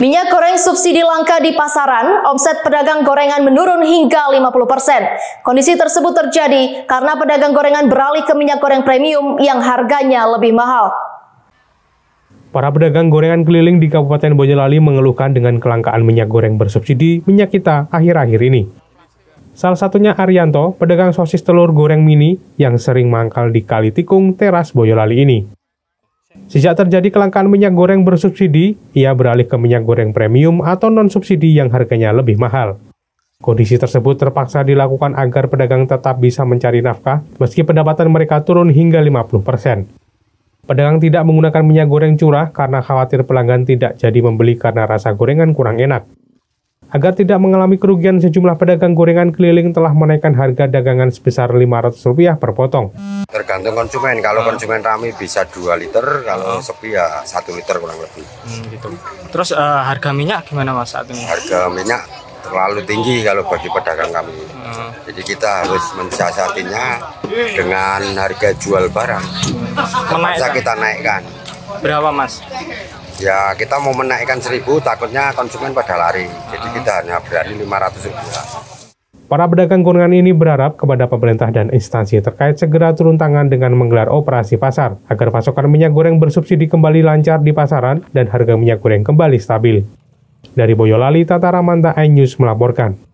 Minyak goreng subsidi langka di pasaran, omset pedagang gorengan menurun hingga 50%. Kondisi tersebut terjadi karena pedagang gorengan beralih ke minyak goreng premium yang harganya lebih mahal. Para pedagang gorengan keliling di Kabupaten Boyolali mengeluhkan dengan kelangkaan minyak goreng bersubsidi minyak kita akhir-akhir ini. Salah satunya Haryanto, pedagang sosis telur goreng mini yang sering mangkal di Kali Tikung, Teras Boyolali ini. Sejak terjadi kelangkaan minyak goreng bersubsidi, ia beralih ke minyak goreng premium atau non-subsidi yang harganya lebih mahal. Kondisi tersebut terpaksa dilakukan agar pedagang tetap bisa mencari nafkah meski pendapatan mereka turun hingga 50%. Pedagang tidak menggunakan minyak goreng curah karena khawatir pelanggan tidak jadi membeli karena rasa gorengan kurang enak. Agar tidak mengalami kerugian, sejumlah pedagang gorengan keliling telah menaikkan harga dagangan sebesar Rp500 per potong. Tergantung konsumen, kalau konsumen ramai bisa 2 liter, kalau sepi ya 1 liter kurang lebih. Gitu. Terus harga minyak gimana mas saat ini? Harga minyak terlalu tinggi kalau bagi pedagang kami. Jadi kita harus mensiasatinya dengan harga jual barang. Bisa kita naikkan. Berapa mas? Ya kita mau menaikkan 1.000 takutnya konsumen pada lari. Jadi kita hanya berani Rp500. Para pedagang gorengan ini berharap kepada pemerintah dan instansi terkait segera turun tangan dengan menggelar operasi pasar, agar pasokan minyak goreng bersubsidi kembali lancar di pasaran dan harga minyak goreng kembali stabil. Dari Boyolali, Tata Ramanta, iNews melaporkan.